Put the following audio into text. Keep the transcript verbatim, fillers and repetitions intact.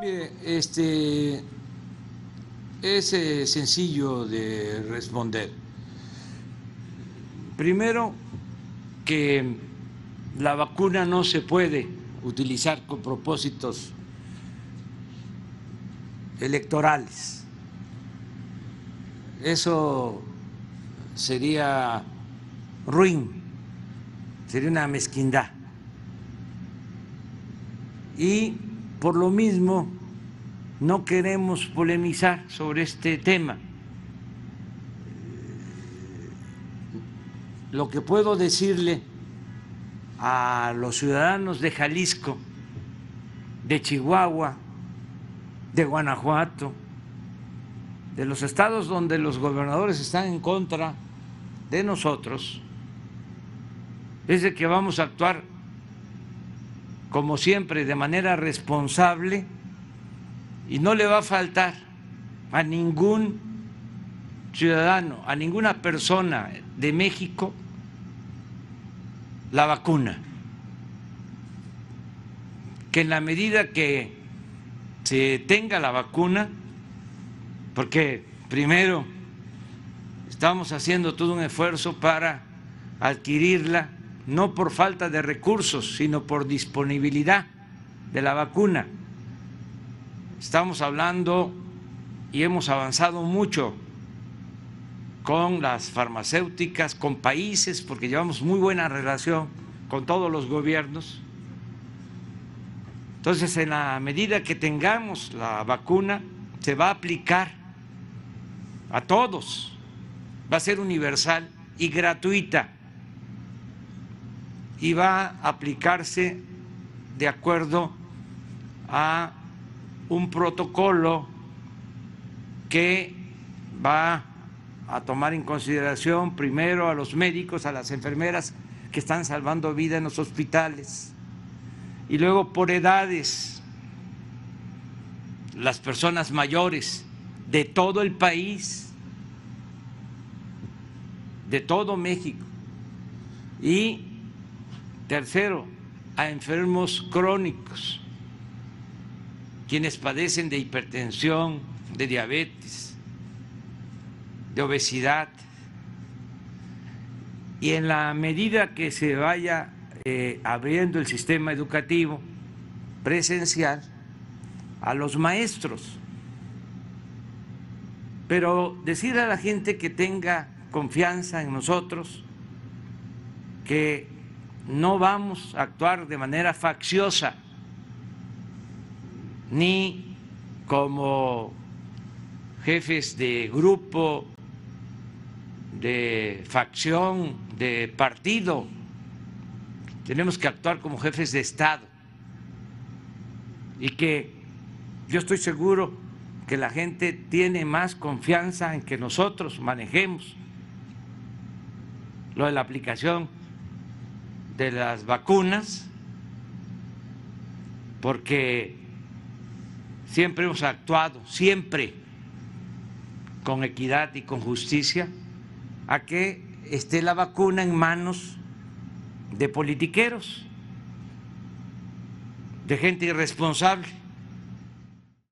Mire, este, es eh, sencillo de responder. Primero, que la vacuna no se puede utilizar con propósitos electorales. Eso sería ruin, sería una mezquindad. Y por lo mismo no queremos polemizar sobre este tema. Lo que puedo decirle a los ciudadanos de Jalisco, de Chihuahua, de Guanajuato, de los estados donde los gobernadores están en contra de nosotros, es de que vamos a actuar, como siempre, de manera responsable, y no le va a faltar a ningún ciudadano, a ninguna persona de México la vacuna, que en la medida que se tenga la vacuna, porque primero estamos haciendo todo un esfuerzo para adquirirla, no por falta de recursos, sino por disponibilidad de la vacuna. Estamos hablando y hemos avanzado mucho con las farmacéuticas, con países, porque llevamos muy buena relación con todos los gobiernos. Entonces, en la medida que tengamos la vacuna, se va a aplicar a todos, va a ser universal y gratuita, y va a aplicarse de acuerdo a un protocolo que va a a tomar en consideración primero a los médicos, a las enfermeras que están salvando vida en los hospitales, y luego por edades, las personas mayores de todo el país, de todo México, y tercero, a enfermos crónicos, quienes padecen de hipertensión, de diabetes, de obesidad, y en la medida que se vaya eh, abriendo el sistema educativo presencial, a los maestros. Pero decirle a la gente que tenga confianza en nosotros, que no vamos a actuar de manera facciosa, ni como jefes de grupo, de facción, de partido. Tenemos que actuar como jefes de Estado, y que yo estoy seguro que la gente tiene más confianza en que nosotros manejemos lo de la aplicación de las vacunas, porque siempre hemos actuado, siempre con equidad y con justicia, a que esté la vacuna en manos de politiqueros, de gente irresponsable.